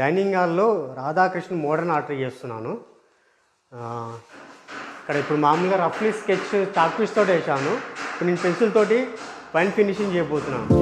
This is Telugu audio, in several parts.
డైనింగ్ హాల్లో రాధాకృష్ణ మోడర్న్ ఆర్ట్ చేస్తున్నాను. ఇక్కడ ఇప్పుడు మామూలుగా రఫ్లీ స్కెచ్ చాక్పీస్ తోటి వేసాను. ఇప్పుడు నేను పెన్సిల్ తోటి పైన ఫినిషింగ్ చేయబోతున్నాను.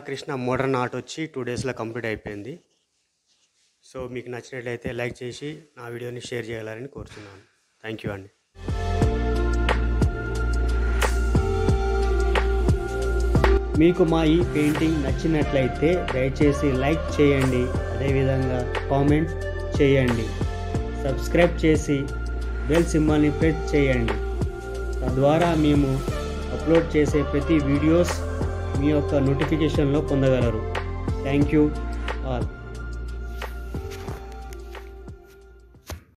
రాధాకృష్ణ మోడర్న్ ఆర్ట్ వచ్చి 2 డేస్లో కంప్లీట్ అయిపోయింది. సో మీకు నచ్చినట్లయితే లైక్ చేసి నా వీడియోని షేర్ చేయాలని కోరుతున్నాను. థ్యాంక్ యూ అండి. మీకు మా ఈ పెయింటింగ్ నచ్చినట్లయితే దయచేసి లైక్ చేయండి, అదేవిధంగా కామెంట్ చేయండి, సబ్స్క్రైబ్ చేసి బెల్ సింబల్ని ప్రెస్ చేయండి. తద్వారా మేము అప్లోడ్ చేసే ప్రతి వీడియోస్ మీ యొక్క నోటిఫికేషన్లో పొందగలరు. Thank you all.